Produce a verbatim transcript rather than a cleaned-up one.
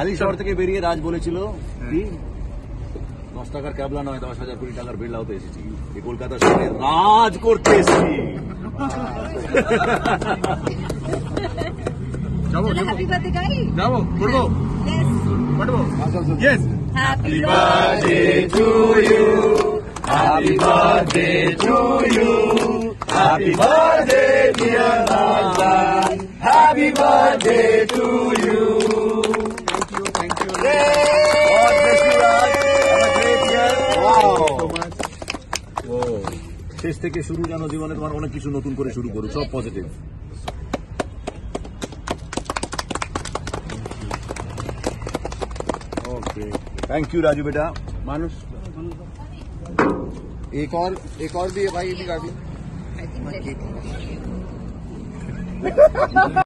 আলি শহর থেকে বেরিয়ে রাজ বলেছিল কি দশ টাকার ক্যাবলা নয় দশ হাজার কোটি টাকার বিল লাউতে এসেছি, এই কলকাতা শহরে রাজ করতে এসেছি। Happy birthday to you, happy birthday to you, happy birthday dear Raja, happy birthday to you. শেষ থেকে শুরু জানো জীবনে তোমার অনেক কিছু নতুন করে শুরু করো, সব positive. Okay thank you Raju बेटा। मानुष एक और एक और भी है भाई, भी गाड़ी।